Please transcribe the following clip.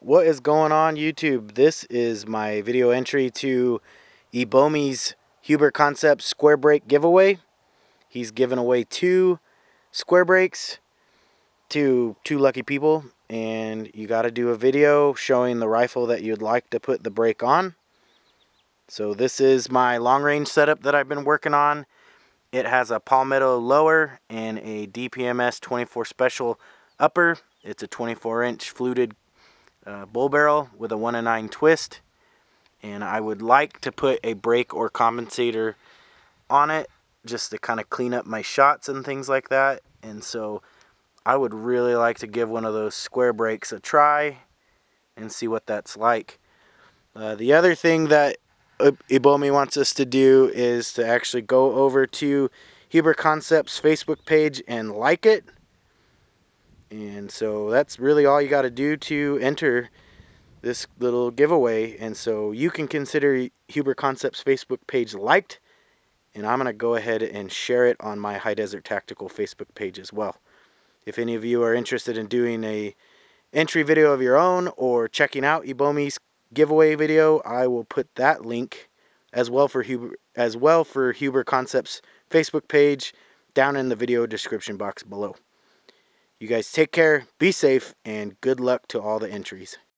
What is going on, YouTube? This is my video entry to Ebomey's Huber Concepts square brake giveaway. He's given away 2 square brakes to 2 lucky people, and you got to do a video showing the rifle that you'd like to put the brake on. So this is my long range setup that I've been working on. It has a Palmetto lower and a DPMS 24 special upper. It's a 24-inch fluted bull barrel with a 1-9 twist, and I would like to put a brake or compensator on it just to kind of clean up my shots and things like that. And so I would really like to give one of those square brakes a try and see what that's like. The other thing that Ebomey wants us to do is to actually go over to Huber Concepts Facebook page and like it. And so that's really all you got to do to enter this little giveaway. And so you can consider Huber Concepts Facebook page liked, and I'm going to go ahead and share it on my High Desert Tactical Facebook page as well. If any of you are interested in doing a entry video of your own or checking out Ebomey's giveaway video, I will put that link as well for Huber Concepts Facebook page down in the video description box below. You guys take care, be safe, and good luck to all the entries.